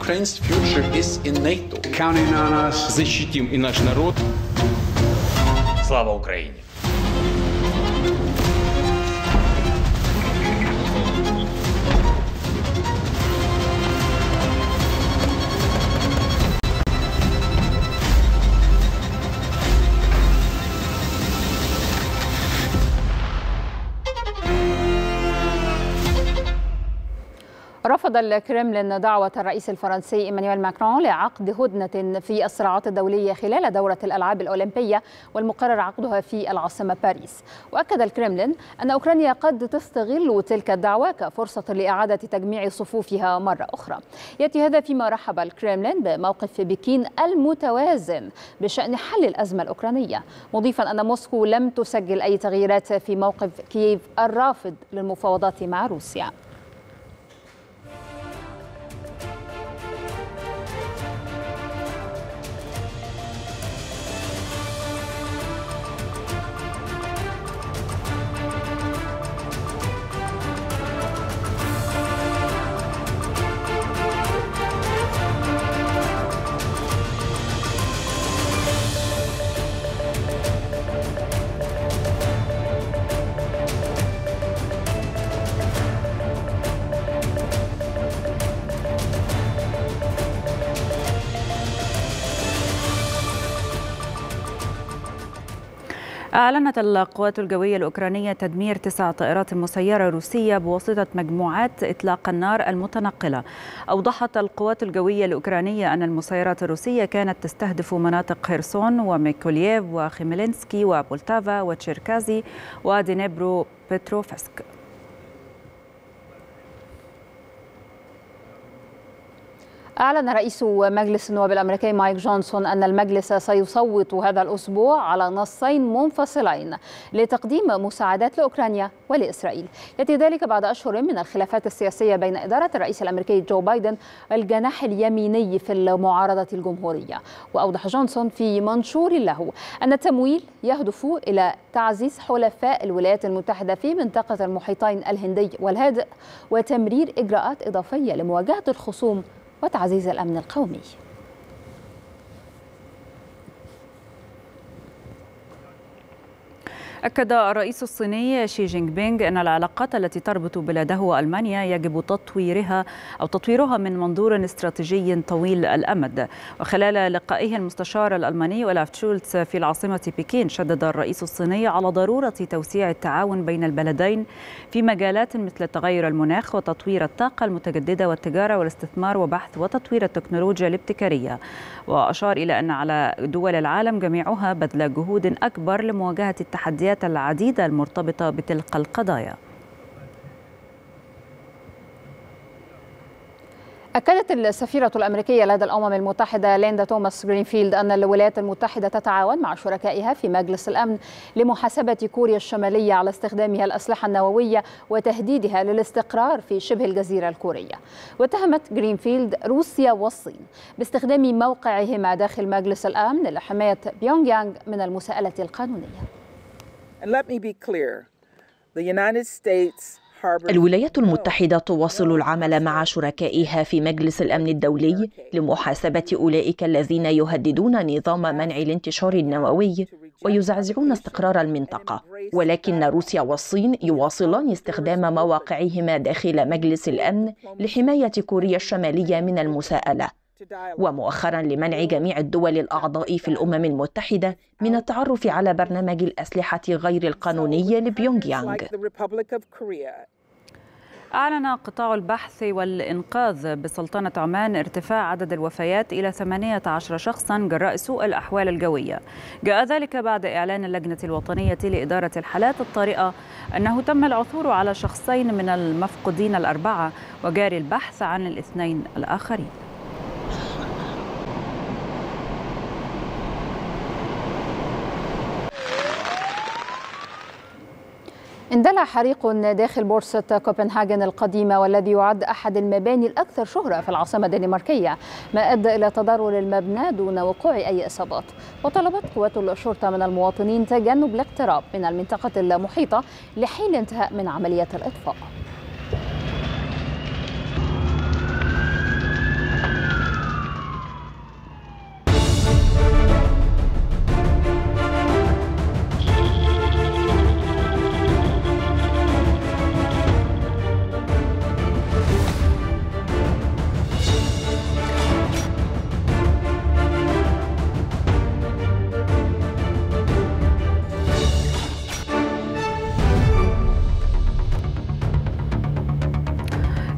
Ukraine's future is in NATO. Counting on us. Защитим и наш народ. Слава Украине. رفض الكرملين دعوة الرئيس الفرنسي إيمانويل ماكرون لعقد هدنة في الصراعات الدولية خلال دورة الألعاب الأولمبية والمقرر عقدها في العاصمة باريس. وأكد الكرملين أن أوكرانيا قد تستغل تلك الدعوة كفرصة لإعادة تجميع صفوفها مرة أخرى. يأتي هذا فيما رحب الكرملين بموقف بكين المتوازن بشأن حل الأزمة الأوكرانية، مضيفا أن موسكو لم تسجل أي تغييرات في موقف كييف الرافض للمفاوضات مع روسيا. أعلنت القوات الجوية الأوكرانية تدمير 9 طائرات مسيرة روسية بواسطة مجموعات إطلاق النار المتنقلة. أوضحت القوات الجوية الأوكرانية أن المسيرات الروسية كانت تستهدف مناطق خيرسون وميكولييف وخيميلينسكي وبولتافا وتشيركازي ودينيبرو بتروفسك. أعلن رئيس مجلس النواب الأمريكي مايك جونسون أن المجلس سيصوت هذا الأسبوع على نصين منفصلين لتقديم مساعدات لأوكرانيا ولإسرائيل. يأتي ذلك بعد أشهر من الخلافات السياسية بين إدارة الرئيس الأمريكي جو بايدن والجناح اليميني في المعارضة الجمهورية. وأوضح جونسون في منشور له أن التمويل يهدف إلى تعزيز حلفاء الولايات المتحدة في منطقة المحيطين الهندي والهادئ وتمرير إجراءات إضافية لمواجهة الخصوم وتعزيز الأمن القومي. أكد الرئيس الصيني شي جين بينغ أن العلاقات التي تربط بلاده وألمانيا يجب تطويرها من منظور استراتيجي طويل الأمد. وخلال لقائه المستشار الألماني أولاف تشولتس في العاصمة بكين، شدد الرئيس الصيني على ضرورة توسيع التعاون بين البلدين في مجالات مثل تغير المناخ وتطوير الطاقة المتجددة والتجارة والاستثمار وبحث وتطوير التكنولوجيا الابتكارية. وأشار إلى أن على دول العالم جميعها بذل جهود أكبر لمواجهة التحديات العديدة المرتبطة بتلك القضايا. أكدت السفيرة الأمريكية لدى الأمم المتحدة ليندا توماس غرينفيلد أن الولايات المتحدة تتعاون مع شركائها في مجلس الأمن لمحاسبة كوريا الشمالية على استخدامها الأسلحة النووية وتهديدها للاستقرار في شبه الجزيرة الكورية. واتهمت غرينفيلد روسيا والصين باستخدام موقعهما داخل مجلس الأمن لحماية بيونغ يانغ من المساءلة القانونية. الولايات المتحدة تواصل العمل مع شركائها في مجلس الأمن الدولي لمحاسبة أولئك الذين يهددون نظام منع الانتشار النووي ويزعزعون استقرار المنطقة، ولكن روسيا والصين يواصلان استخدام مواقعهما داخل مجلس الأمن لحماية كوريا الشمالية من المساءلة، ومؤخرا لمنع جميع الدول الأعضاء في الأمم المتحدة من التعرف على برنامج الأسلحة غير القانونية لبيونغ يانغ. أعلن قطاع البحث والإنقاذ بسلطنة عمان ارتفاع عدد الوفيات إلى 18 شخصا جراء سوء الأحوال الجوية. جاء ذلك بعد إعلان اللجنة الوطنية لإدارة الحالات الطارئة أنه تم العثور على شخصين من المفقودين 4 وجاري البحث عن الاثنين الآخرين. اندلع حريق داخل بورصة كوبنهاجن القديمة والذي يعد أحد المباني الأكثر شهرة في العاصمة الدنماركية، ما أدى إلى تضرر المبنى دون وقوع أي إصابات. وطلبت قوات الشرطة من المواطنين تجنب الاقتراب من المنطقة المحيطة لحين انتهاء من عملية الإطفاء.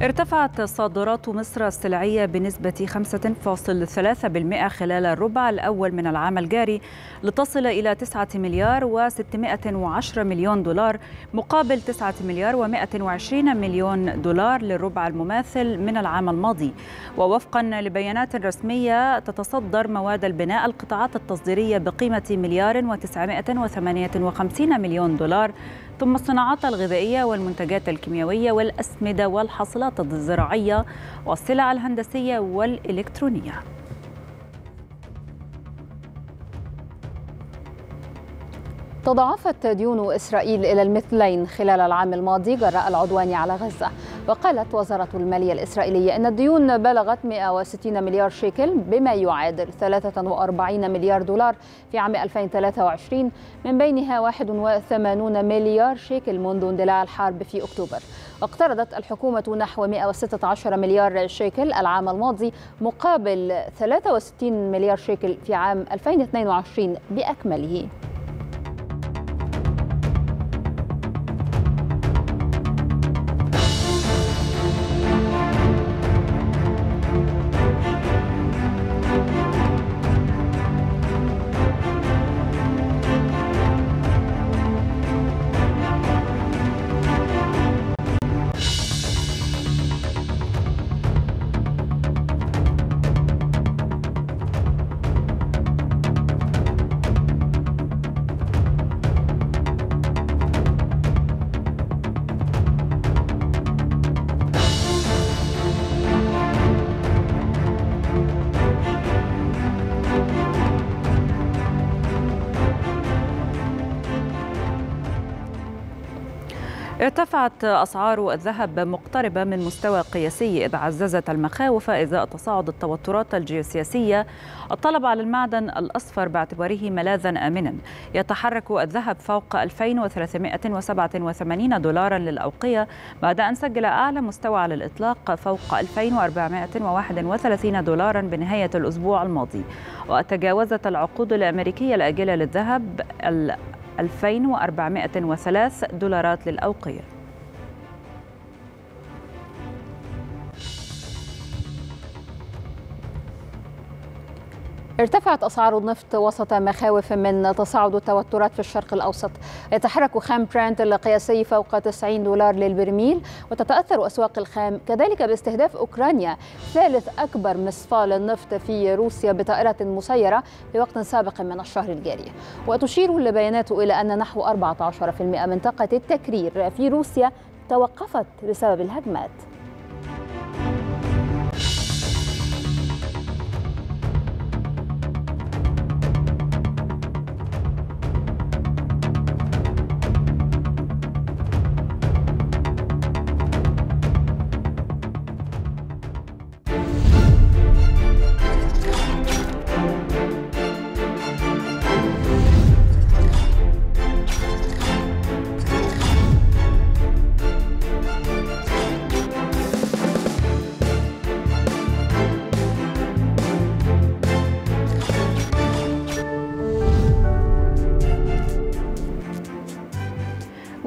ارتفعت صادرات مصر السلعية بنسبة 5.3% خلال الربع الأول من العام الجاري لتصل إلى 9 مليار و610 مليون دولار مقابل 9 مليار و120 مليون دولار للربع المماثل من العام الماضي. ووفقا لبيانات رسمية تتصدر مواد البناء القطاعات التصديرية بقيمة 1,958 مليون دولار، ثم الصناعات الغذائية والمنتجات الكيميائية والأسمدة والحصلات الزراعية والسلع الهندسية والإلكترونية. تضاعفت ديون إسرائيل إلى المثلين خلال العام الماضي جراء العدوان على غزة. وقالت وزارة المالية الإسرائيلية أن الديون بلغت 160 مليار شيكل بما يعادل 43 مليار دولار في عام 2023، من بينها 81 مليار شيكل منذ اندلاع الحرب في أكتوبر. اقترضت الحكومة نحو 116 مليار شيكل العام الماضي مقابل 63 مليار شيكل في عام 2022 بأكمله. ارتفعت أسعار الذهب مقتربة من مستوى قياسي، إذ عززت المخاوف إزاء تصاعد التوترات الجيوسياسية الطلب على المعدن الأصفر باعتباره ملاذا آمنا. يتحرك الذهب فوق 2387 دولارا للأوقية بعد أن سجل أعلى مستوى على الإطلاق فوق 2431 دولارا بنهاية الأسبوع الماضي. وتجاوزت العقود الأمريكية الآجلة للذهب 2403 دولارات للأوقية. ارتفعت أسعار النفط وسط مخاوف من تصاعد التوترات في الشرق الأوسط. يتحرك خام برنت القياسي فوق 90 دولار للبرميل، وتتأثر أسواق الخام كذلك باستهداف أوكرانيا، ثالث أكبر مصفى للنفط في روسيا، بطائرة مسيرة في وقت سابق من الشهر الجاري. وتشير البيانات إلى أن نحو 14% من طاقة التكرير في روسيا توقفت بسبب الهجمات.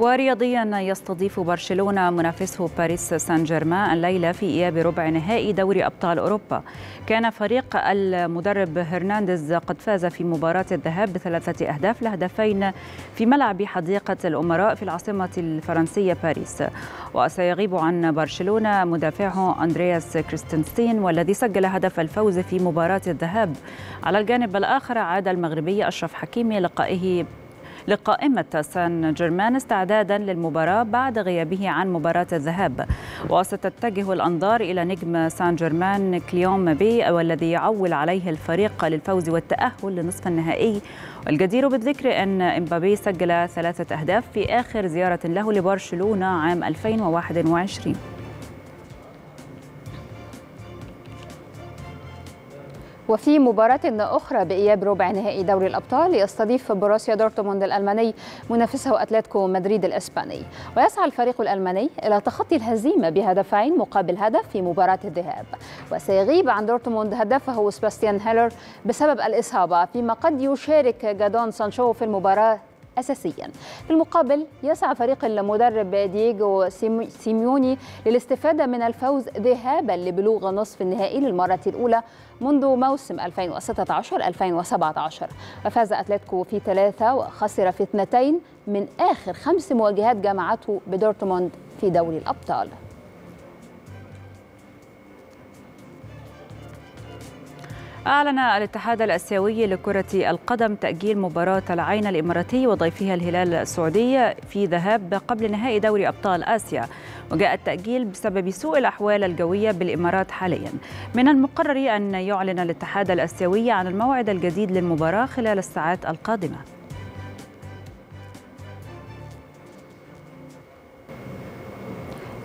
ورياضيا يستضيف برشلونة منافسه باريس سان جيرمان الليلة في إياب ربع نهائي دوري أبطال أوروبا. كان فريق المدرب هرنانديز قد فاز في مباراة الذهاب ب3-2 في ملعب حديقة الأمراء في العاصمة الفرنسية باريس. وسيغيب عن برشلونة مدافعه أندرياس كريستنستين والذي سجل هدف الفوز في مباراة الذهاب. على الجانب الآخر عاد المغربي أشرف حكيمي لقائه لقائمة سان جيرمان استعدادا للمباراة بعد غيابه عن مباراة الذهاب. وستتجه الأنظار إلى نجم سان جيرمان كيليان مبابي والذي يعول عليه الفريق للفوز والتأهل لنصف النهائي. والجدير بالذكر أن مبابي سجل 3 أهداف في آخر زيارة له لبرشلونة عام 2021. وفي مباراة أخرى بإياب ربع نهائي دوري الأبطال يستضيف بروسيا دورتموند الألماني منافسه أتلتيكو مدريد الإسباني، ويسعى الفريق الألماني إلى تخطي الهزيمة بهدفين مقابل هدف في مباراة الذهاب، وسيغيب عن دورتموند هدفه سباستيان هيلر بسبب الإصابة، فيما قد يشارك جادون سانشو في المباراة أساسيا. في المقابل يسعى فريق المدرب دييغو سيميوني للاستفادة من الفوز ذهابا لبلوغ نصف النهائي للمرة الأولى منذ موسم 2016-2017. وفاز أتلتيكو في 3 وخسر في 2 من آخر 5 مواجهات جمعته بدورتموند في دوري الأبطال. أعلن الاتحاد الآسيوي لكرة القدم تأجيل مباراة العين الإماراتي وضيفها الهلال السعودي في ذهاب قبل نهائي دوري أبطال آسيا، وجاء التأجيل بسبب سوء الأحوال الجوية بالإمارات حاليا. من المقرر أن يعلن الاتحاد الآسيوي عن الموعد الجديد للمباراة خلال الساعات القادمة.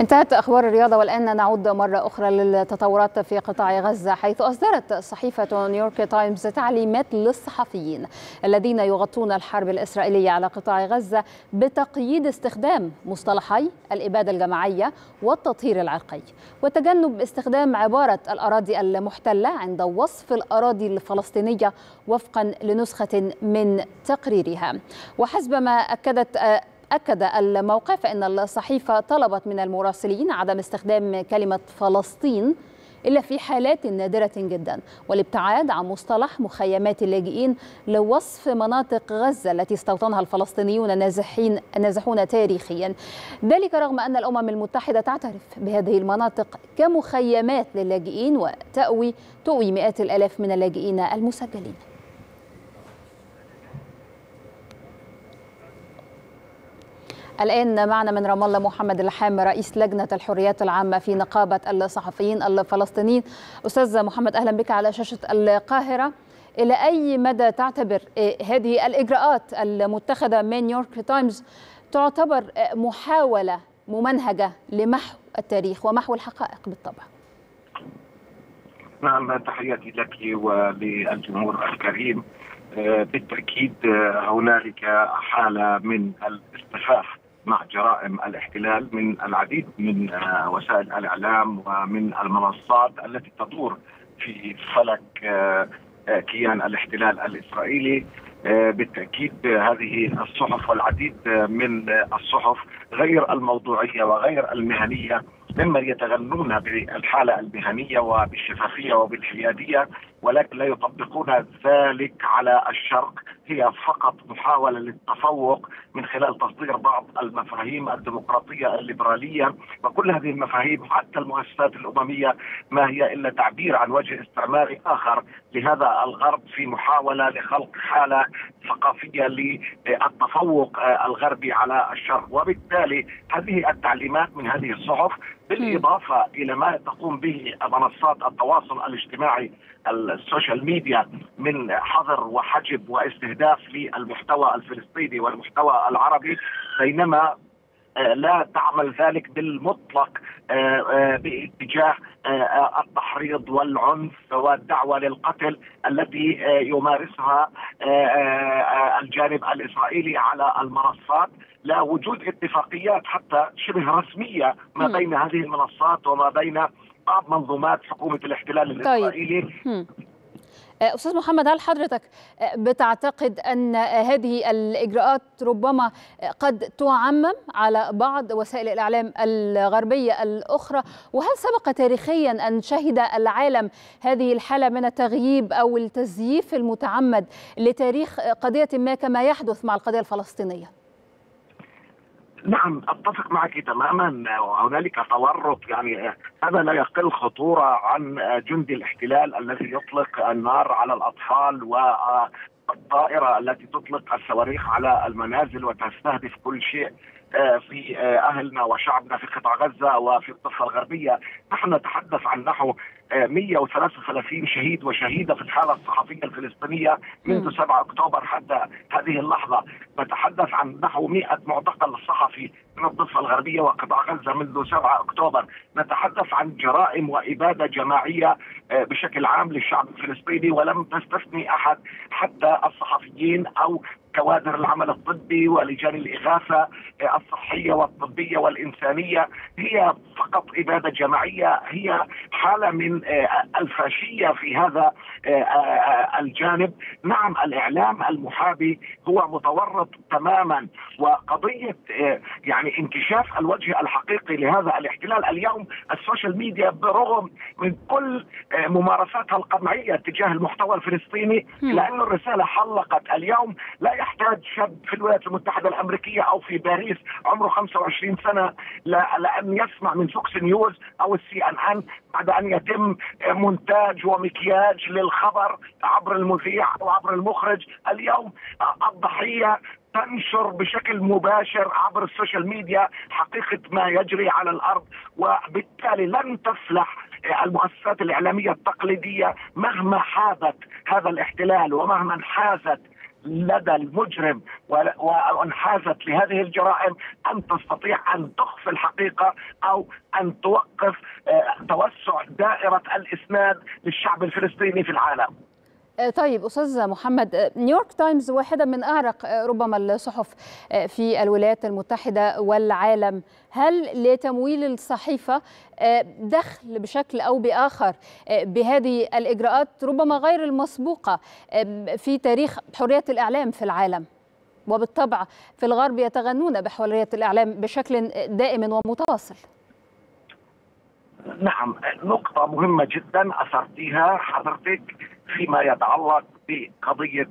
انتهت أخبار الرياضة، والآن نعود مرة أخرى للتطورات في قطاع غزة، حيث أصدرت صحيفة نيويورك تايمز تعليمات للصحفيين الذين يغطون الحرب الإسرائيلية على قطاع غزة بتقييد استخدام مصطلحي الإبادة الجماعية والتطهير العرقي، وتجنب استخدام عبارة الأراضي المحتلة عند وصف الأراضي الفلسطينية وفقا لنسخة من تقريرها. وحسبما أكد الموقع فإن الصحيفة طلبت من المراسلين عدم استخدام كلمة فلسطين إلا في حالات نادرة جدا، والابتعاد عن مصطلح مخيمات اللاجئين لوصف مناطق غزة التي استوطنها الفلسطينيون نازحون تاريخيا، ذلك رغم أن الأمم المتحدة تعترف بهذه المناطق كمخيمات للاجئين وتؤوي مئات الآلاف من اللاجئين المسجلين. الآن معنا من رام الله محمد اللحام رئيس لجنة الحريات العامة في نقابة الصحفيين الفلسطينيين. أستاذ محمد أهلا بك على شاشة القاهرة. إلى أي مدى تعتبر هذه الإجراءات المتخذة من نيويورك تايمز تعتبر محاولة ممنهجة لمحو التاريخ ومحو الحقائق بالطبع؟ نعم، تحياتي لك وللجمهور الكريم. بالتأكيد هنالك حالة من الاستفاح مع جرائم الاحتلال من العديد من وسائل الإعلام ومن المنصات التي تدور في فلك كيان الاحتلال الإسرائيلي. بالتأكيد هذه الصحف والعديد من الصحف غير الموضوعية وغير المهنية ممن يتغنون بالحالة المهنية وبالشفافية وبالحيادية، ولكن لا يطبقون ذلك على الشرق. هي فقط محاولة للتفوق من خلال تصدير بعض المفاهيم الديمقراطية الليبرالية، وكل هذه المفاهيم حتى المؤسسات الأممية ما هي إلا تعبير عن وجه استعماري آخر لهذا الغرب في محاولة لخلق حالة ثقافية للتفوق الغربي على الشرق. وبالتالي هذه التعليمات من هذه الصحف بالإضافة إلى ما تقوم به منصات التواصل الاجتماعي السوشيال ميديا من حظر وحجب واستهداف للمحتوى الفلسطيني والمحتوى العربي، بينما لا تعمل ذلك بالمطلق باتجاه التحريض والعنف والدعوة للقتل التي يمارسها الجانب الإسرائيلي على المنصات. لا وجود اتفاقيات حتى شبه رسمية ما بين هذه المنصات وما بين بعض منظومات حكومة الاحتلال الإسرائيلي. طيب. أستاذ محمد، هل حضرتك بتعتقد أن هذه الإجراءات ربما قد تعمم على بعض وسائل الإعلام الغربية الأخرى؟ وهل سبق تاريخيا أن شهد العالم هذه الحالة من التغييب أو التزييف المتعمد لتاريخ قضية ما كما يحدث مع القضية الفلسطينية؟ نعم، أتفق معك تماما. وهنالك تورط، يعني هذا لا يقل خطورة عن جندي الاحتلال الذي يطلق النار على الأطفال الطائرة التي تطلق الصواريخ على المنازل وتستهدف كل شيء في أهلنا وشعبنا في قطاع غزة وفي الضفة الغربية. نحن نتحدث عن نحو 133 شهيد وشهيدة في الحالة الصحفية الفلسطينية منذ 7 أكتوبر حتى هذه اللحظة. نتحدث عن نحو 100 معتقل صحفي من الضفة الغربية وقطاع غزة منذ 7 أكتوبر. نتحدث عن جرائم وإبادة جماعية بشكل عام للشعب الفلسطيني، ولم تستثني أحد حتى الصحفيين أو كوادر العمل الطبي ولجان الإغاثة الصحية والطبية والإنسانية. هي فقط إبادة جماعية، هي حالة من الفاشية في هذا الجانب. نعم، الإعلام المحابي هو متورط تماما، وقضية يعني انكشاف الوجه الحقيقي لهذا الاحتلال. اليوم السوشيال ميديا برغم من كل ممارساتها القمعية تجاه المحتوى الفلسطيني، لأن الرسالة حلقت اليوم. لا يحتاج شاب في الولايات المتحدة الأمريكية أو في باريس عمره 25 سنة لأن يسمع من فوكس نيوز أو CNN بعد أن يتم مونتاج ومكياج للخبر عبر المذيع أو عبر المخرج. اليوم الضحية تنشر بشكل مباشر عبر السوشيال ميديا حقيقة ما يجري على الأرض، وبالتالي لن تفلح المؤسسات الإعلامية التقليدية مهما حابت هذا الاحتلال ومهما انحازت لدى المجرم وانحازت لهذه الجرائم أن تستطيع أن تخفي الحقيقة أو أن توقف توسع دائرة الإسناد للشعب الفلسطيني في العالم. طيب أستاذ محمد، نيويورك تايمز واحدة من أعرق ربما الصحف في الولايات المتحدة والعالم. هل لتمويل الصحيفة دخل بشكل أو بآخر بهذه الإجراءات ربما غير المسبوقة في تاريخ حرية الإعلام في العالم؟ وبالطبع في الغرب يتغنون بحرية الإعلام بشكل دائم ومتواصل. نعم، نقطة مهمة جدا أثرتيها حضرتك فيما يتعلق بقضية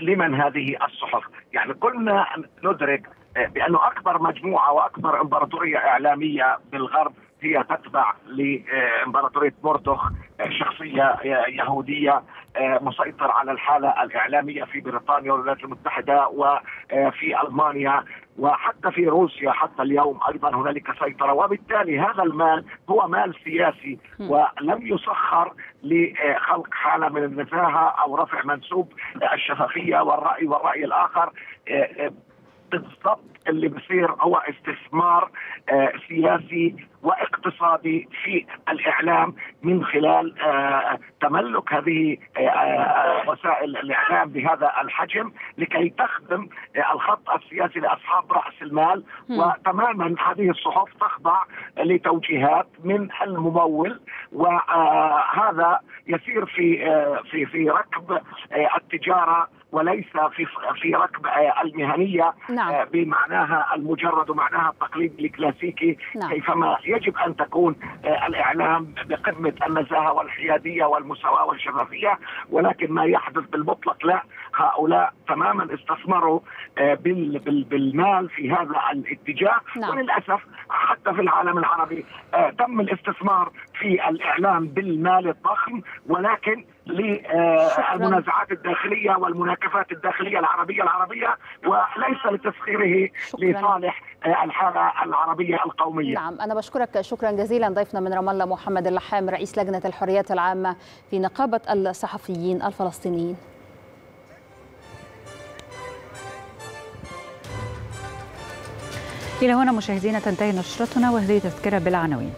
لمن هذه الصحف. يعني كلنا ندرك بأنه أكبر مجموعة وأكبر إمبراطورية إعلامية بالغرب هي تتبع لإمبراطورية مردوخ، شخصية يهودية مسيطر على الحالة الإعلامية في بريطانيا والولايات المتحدة وفي ألمانيا وحتى في روسيا. حتى اليوم أيضا هنالك سيطرة، وبالتالي هذا المال هو مال سياسي ولم يسخر لخلق حالة من النزاهة أو رفع منسوب الشفافية والرأي الآخر. بالضبط اللي بصير هو استثمار سياسي واقتصادي في الإعلام من خلال تملك هذه وسائل الإعلام بهذا الحجم لكي تخدم الخط السياسي لأصحاب رأس المال. وتماما هذه الصحف تخضع لتوجيهات من الممول، وهذا يسير في ركب التجارة وليس في ركب المهنية بمعناها المجرد ومعناها التقليدي الكلاسيكي، كيفما يجب أن تكون الإعلام بقمة النزاهة والحيادية والمساواة والشفافية. ولكن ما يحدث بالمطلق لا، هؤلاء تماما استثمروا بالمال في هذا الاتجاه. وللأسف حتى في العالم العربي تم الاستثمار في الإعلام بالمال الضخم، ولكن للمنازعات الداخلية والمناكفات الداخلية العربية وليس لتسخيره لصالح الحالة العربية القومية. نعم، أنا بشكرك شكرا جزيلا ضيفنا من رام الله محمد اللحام، رئيس لجنة الحريات العامة في نقابة الصحفيين الفلسطينيين. إلى هنا مشاهدينا تنتهي نشرتنا، وهذه تذكرة بالعناوين.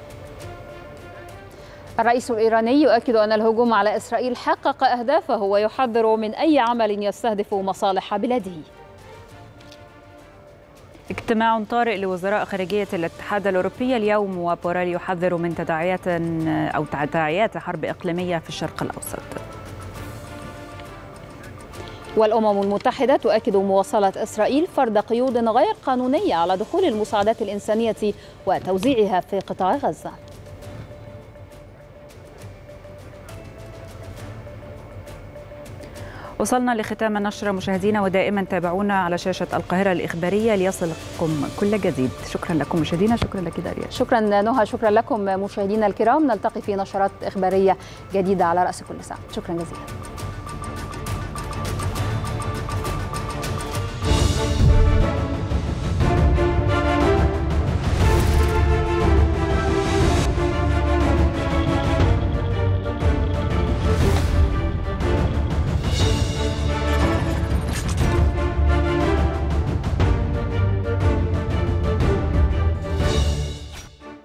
الرئيس الإيراني يؤكد أن الهجوم على إسرائيل حقق أهدافه ويحذر من أي عمل يستهدف مصالح بلاده. اجتماع طارئ لوزراء خارجية الاتحاد الأوروبي اليوم، وبوريل يحذر من تداعيات حرب إقليمية في الشرق الأوسط. والأمم المتحدة تؤكد مواصلة إسرائيل فرض قيود غير قانونية على دخول المساعدات الإنسانية وتوزيعها في قطاع غزة. وصلنا لختام النشرة مشاهدينا، ودائما تابعونا على شاشة القاهرة الإخبارية ليصلكم كل جديد. شكرا لكم مشاهدينا، شكرا لك داريا. شكرا نهى، شكرا لكم مشاهدينا الكرام، نلتقي في نشرات إخبارية جديدة على رأس كل ساعة. شكرا جزيلا.